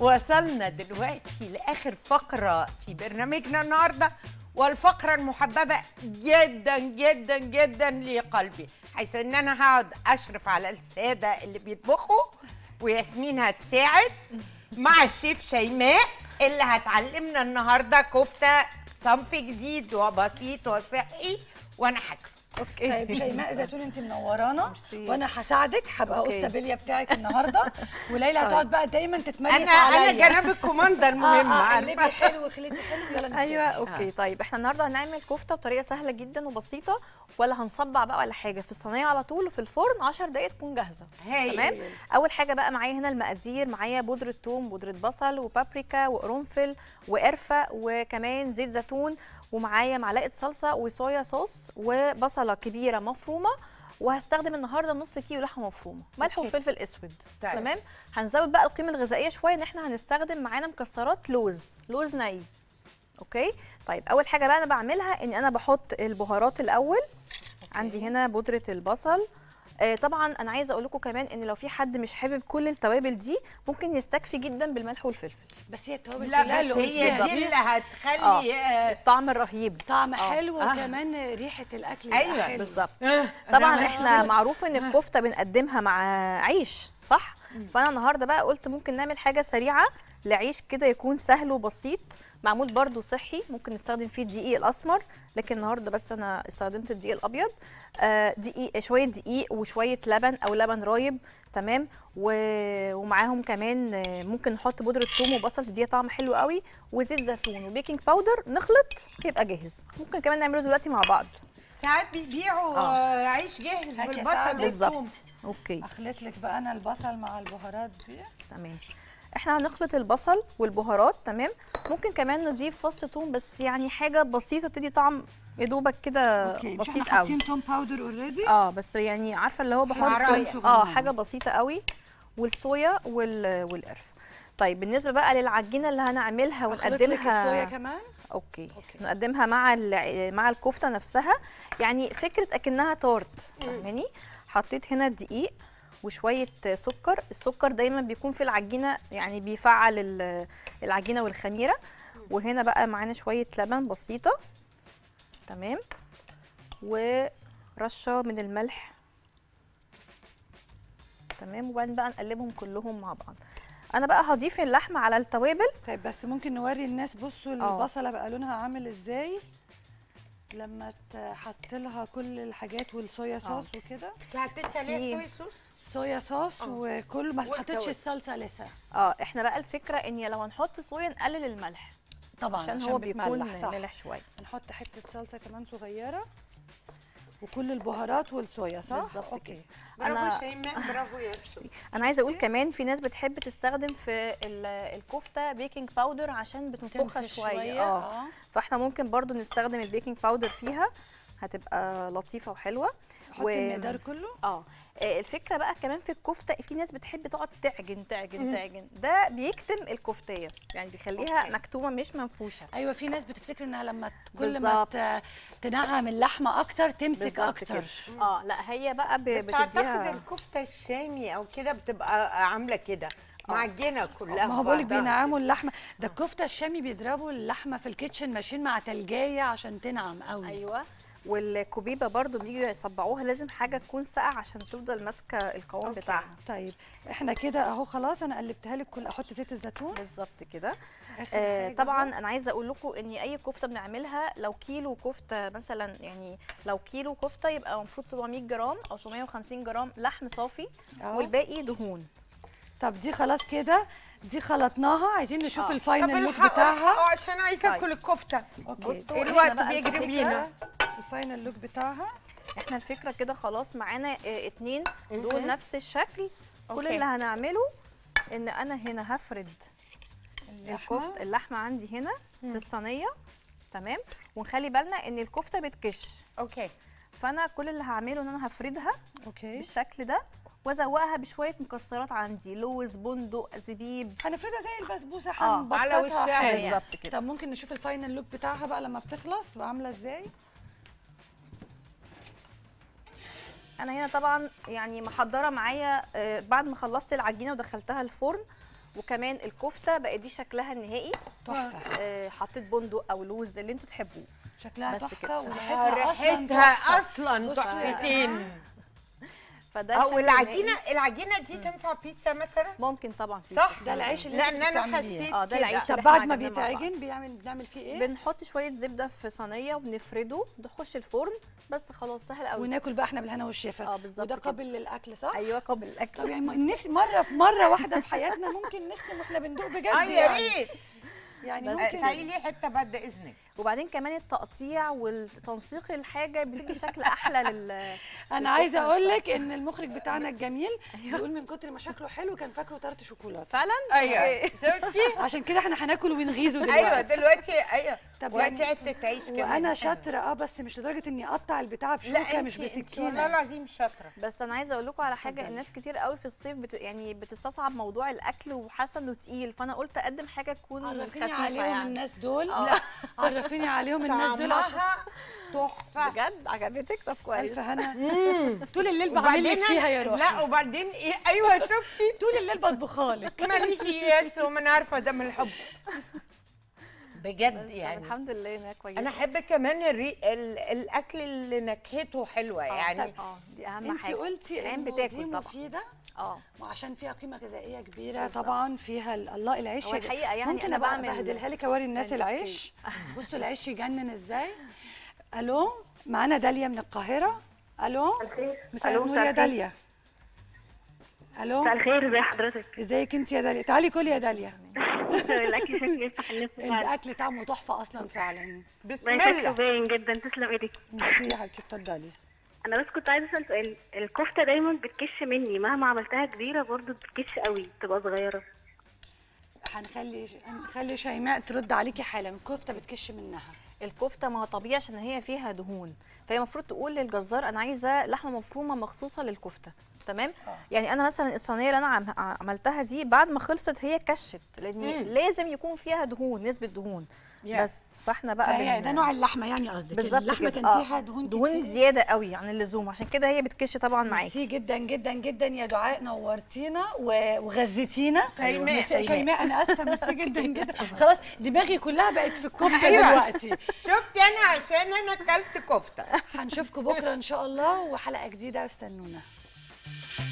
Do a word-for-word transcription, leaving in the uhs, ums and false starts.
وصلنا دلوقتي لآخر فقرة في برنامجنا النهاردة، والفقرة المحببة جدا جدا جدا لقلبي، حيث ان انا هقعد اشرف على السادة اللي بيطبخوا وياسمين هتساعد مع الشيف شيماء اللي هتعلمنا النهاردة كفتة صنف جديد وبسيط وصحي وانا هاكله. اوكي طيب شيماء زيتون انت منورانا وانا هساعدك، هبقى أستا بيلية بتاعك النهارده، وليلى هتقعد بقى دايما تتميز عليا. انا انا جناب الكوماندا المهمه. اه قلبي حلو وخليتي حلو، يلا نبتدي. ايوه اوكي طيب احنا النهارده هنعمل كفته بطريقه سهله جدا وبسيطه، ولا هنصبع بقى ولا حاجه، في الصينيه على طول وفي الفرن عشر دقائق تكون جاهزه. تمام. اول حاجه بقى معايا هنا المقادير، معايا بودره ثوم، بودره بصل، وبابريكا، وقرنفل، وقرفه، وكمان زيت زيتون، ومعايا معلقه صلصه وصويا صوص، وبصله كبيره مفرومه، وهستخدم النهارده نص كيلو لحمه مفرومه، ملح وفلفل اسود. تمام. هنزود بقى القيمه الغذائيه شويه، ان احنا هنستخدم معانا مكسرات لوز، لوز ني. اوكي طيب اول حاجه بقى انا بعملها ان انا بحط البهارات الاول. أوكي. عندي هنا بودره البصل. آه طبعا انا عايزه اقول لكم كمان ان لو في حد مش حابب كل التوابل دي ممكن يستكفي جدا بالملح والفلفل، بس هي التوابل كلها اللي هي دي اللي هتخلي آه. الطعم الرهيب، طعم آه. حلو آه. وكمان ريحه الاكل. ايوه بالظبط. طبعا احنا معروف ان الكفته بنقدمها مع عيش صح، فانا النهارده بقى قلت ممكن نعمل حاجه سريعه لعيش كده يكون سهل وبسيط، معمول برضو صحي، ممكن نستخدم فيه الدقيق الاسمر، لكن النهارده بس انا استخدمت الدقيق الابيض. آه دقيق، شويه دقيق وشويه لبن او لبن رايب. تمام. ومعاهم كمان ممكن نحط بودره ثوم وبصل تديها طعم حلو قوي، وزيت زيتون وبيكنج باودر، نخلط يبقى جاهز. ممكن كمان نعمله دلوقتي مع بعض، ساعات بيبيعوا آه. عيش جاهز بالبصل بالثوم. اوكي اخلط لك بقى انا البصل مع البهارات دي. تمام. احنا هنخلط البصل والبهارات. تمام. ممكن كمان نضيف فص ثوم، بس يعني حاجه بسيطه تدي طعم يا دوبك كده بسيط قوي. حاطين ثوم باودر اوريدي. اه بس يعني عارفه اللي هو بحار اه حاجه بسيطه قوي، والصويا وال... والقرفه. طيب بالنسبه بقى للعجينه اللي هنعملها ونقدمها، الصويا كمان. أوكي. اوكي نقدمها مع ال... مع الكفته نفسها، يعني فكره اكنها تورت، فاهماني؟ حطيت هنا الدقيق وشويه سكر، السكر دايما بيكون في العجينه يعني بيفعل العجينه والخميره، وهنا بقى معانا شويه لبن بسيطه. تمام. ورشه من الملح. تمام. وبعدين بقى نقلبهم كلهم مع بعض. انا بقى هضيف اللحمه على التوابل. طيب بس ممكن نوري الناس، بصوا البصله بقى لونها عامل ازاي لما اتحط لها كل الحاجات والصويا صوص وكده. حطيتي عليها صويا صوص؟ صويا صوص وكل، ما حطيتش الصلصه لسه. اه احنا بقى الفكره ان لو هنحط صويا نقلل الملح طبعا، عشان هو بيكون ملح شويه. هنحط حته صلصه كمان صغيره، وكل البهارات والصويا صح؟ بالظبط. اوكي برافو شيماء، برافو ياسمين. انا عايزه اقول كمان في ناس بتحب تستخدم في الكفته بيكنج باودر عشان بتنفخها شويه. شويه. آه. اه فاحنا ممكن برضو نستخدم البيكنج باودر فيها، هتبقى لطيفه وحلوه. حط و... المقدار كله؟ اه الفكره بقى كمان في الكفته في ناس بتحب تقعد تعجن تعجن مم. تعجن، ده بيكتم الكفتيه، يعني بيخليها أوكي. مكتومه مش منفوشه. ايوه في ناس بتفتكر انها لما كل بالزبط. ما تنعم اللحمه اكتر تمسك اكتر. اه لا هي بقى ب... بس بتديها. بس الكفته الشامي او كده بتبقى عامله كده معجنه كلها. ما هو بقول لك بينعموا اللحمه، ده الكفته الشامي بيضربوا اللحمه في الكيتشن ماشين مع تلجايه عشان تنعم قوي. ايوه. والكوبيبه برضو بييجوا يصبعوها، لازم حاجه تكون ساقعه عشان تفضل ماسكه القوام بتاعها. طيب احنا كده اهو خلاص، انا قلبتها لك كل، احط زيت الزيتون بالظبط كده. آه طبعا انا عايزه اقول لكم ان اي كفته بنعملها لو كيلو كفته مثلا، يعني لو كيلو كفته يبقى المفروض سبعمية جرام او سبعمية وخمسين جرام لحم صافي أوه. والباقي دهون. طب دي خلاص كده، دي خلطناها، عايزين نشوف أوه. الفاينل لوك بتاعها. اه عشان عايزه اكل الكفته. اوكي الوقت بيجري بينا. الفاينل لوك بتاعها احنا الفكره كده خلاص معانا اتنين دول نفس الشكل. أوكي. كل اللي هنعمله ان انا هنا هفرد اللحمه اللحمه عندي هنا مم. في الصينيه. تمام. ونخلي بالنا ان الكفته بتكش. اوكي فانا كل اللي هعمله ان انا هفردها اوكي بالشكل ده، وازوقها بشويه مكسرات عندي، لوز، بندق، زبيب. هنفردها زي البسبوسه هنبططها على وشها بالظبط كده. طب ممكن نشوف الفاينل لوك بتاعها بقى لما بتخلص تبقى عامله ازاي. انا هنا طبعا يعني محضره معايا بعد ما خلصت العجينه ودخلتها الفرن وكمان الكفته بقت دي شكلها النهائي تحفه. آه حطيت بندق او لوز اللي انتوا تحبوه، شكلها تحفه وريحتها اصلا تحفتين. او العجينه إيه؟ العجينه دي تنفع بيتزا مثلا؟ ممكن طبعا بيتزا. صح، ده العيش اللي لان انا حسيت اه ده العيش. طب بعد ما بيتعجن بيعمل بنعمل فيه ايه؟ بنحط شويه زبده في صينيه وبنفرده، بنخش الفرن بس خلاص، سهل قوي، وناكل بقى احنا بالهنا والشفا. اه بالظبط، وده قابل للاكل صح؟ ايوه قابل للاكل. طب يعني نفسي مره في مره واحده في حياتنا ممكن نختم واحنا بندوق بجد. اه يا ريت يعني ممكن تعالي لي حته بعد اذنك. وبعدين كمان التقطيع والتنسيق الحاجه بيدي شكل احلى لل انا عايزه اقول لك ان المخرج بتاعنا الجميل بيقول من كتر ما شكله حلو كان فاكره تارت شوكولاته. فعلا؟ ايوه شفتي؟ عشان كده احنا هناكل ونغيظه دلوقتي. ايوه دلوقتي ايوه دلوقتي حته عيش كمان. وانا شاطره اه بس مش لدرجه اني اقطع البتاعه بشوكه مش بسكينه. والله العظيم شاطره. بس انا عايزه اقول لكم على حاجه، الناس كتير قوي في الصيف بت... يعني بتستصعب موضوع الاكل وحاسه انه تقيل، فانا قلت اقدم حاجه تكون عرفيني عليهم يعني. الناس دول لا عرفيني عليهم الناس دول عشان تحفه بجد. عجبتك؟ طب كويس. الف هنا. طول الليل بعمل لك فيها يا روحي. لا وبعدين ايه؟ ايوه شوفي طول الليل بطبخها لك. ماليش ياس وما انا عارفه ده من الحب بجد يعني. الحمد لله انا كويسه. انا احب كمان الري... ال... الاكل اللي نكهته حلوه يعني. اه دي اهم حاجه. انت قلتي العين بتاكل طبعا. اه وعشان فيها قيمه غذائيه كبيره طبعا فيها الله. العيش الحقيقه يعني ممكن انا بعمل بهدلها لك اوري الناس العيش. بصوا العيش يجنن ازاي. الو معانا داليا من القاهره. الو مساء النور يا داليا. الو مساء الخير، ازي حضرتك؟ ازيك انت يا داليا؟ تعالي كلي يا داليا. الاكل شكله يفتح النفس. الاكل طعمه تحفه اصلا فعلا. بسم الله شكله باين جدا. تسلم ايدك. ميرسي يا حبيبتي. اتفضلي. انا بس كنت عايزه اسال سؤال، الكفته دايما بتكش مني مهما عملتها كبيره برضو بتكش قوي، بتبقى صغيره. هنخلي هنخلي شيماء ترد عليكي حالا. الكفته بتكش منها. الكفته ما هو طبيعي عشان هي فيها دهون، فهي المفروض تقول للجزار انا عايزه لحمه مفرومه مخصوصه للكفته، تمام؟ آه. يعني انا مثلا الصينيه اللي انا عملتها دي بعد ما خلصت هي كشت، لان لازم يكون فيها دهون، نسبه دهون. Yeah. بس فاحنا بقى ده نوع اللحمه يعني قصدك بالظبط. اللحمه كان فيها دهون دهون زياده قوي عن اللزوم، عشان كده هي بتكش طبعا معاكي. ميرسي جدا جدا جدا يا دعاء، نورتينا وغذيتينا. شيماء شيماء انا اسفه. ميرسي جدا جدا. خلاص دماغي كلها بقت في الكفته دلوقتي. شفتي انا عشان انا اكلت كفته. هنشوفكم بكره ان شاء الله وحلقه جديده، استنونا.